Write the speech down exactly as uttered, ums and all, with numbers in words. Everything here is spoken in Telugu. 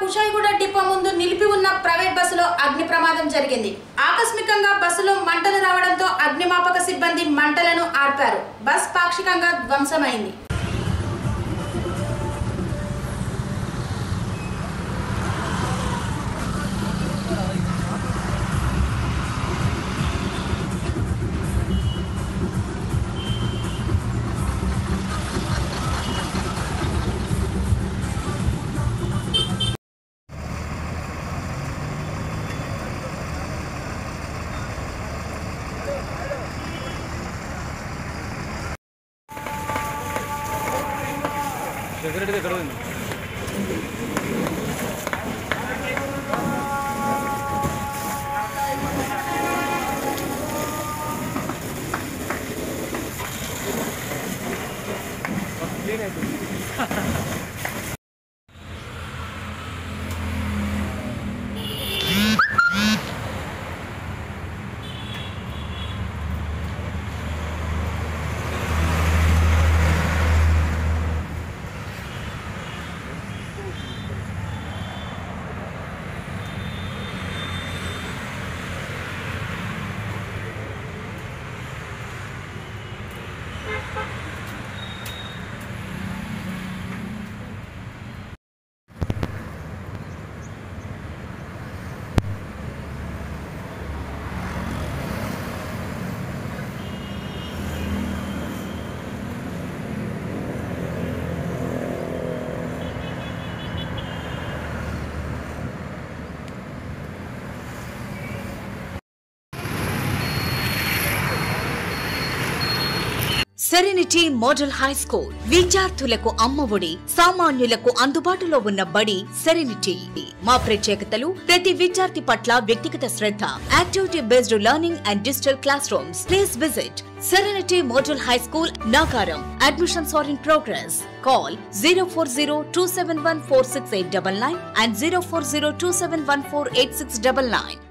कुशाईगूड डिपो मुंदु निलिपि उन्न प्రైవేట్ బస్సులో అగ్ని ప్రమాదం జరిగింది। ఆకస్మికంగా బస్సులో మంటలు రావడంతో అగ్నిమాపక సిబ్బంది మంటలను ఆర్పారు। బస్ పాక్షికంగా ధ్వంసమైంది। सेक्रेटरी करो సెరెనిటీ మోడల్ హై స్కూల్ విద్యార్థులకు అమ్మఒడి, సామాన్యులకు అందుబాటులో ఉన్న బడి సెరెనిటీ। మా ప్రత్యేకతలు ప్రతి విద్యార్థి పట్ల వ్యక్తిగత శ్రద్ధ, activity based learning and digital classrooms. Please visit serenity model high school నాకారం। Admissions are in progress. Call zero four zero two seven one four six eight nine nine and zero four zero two seven one four eight six nine nine।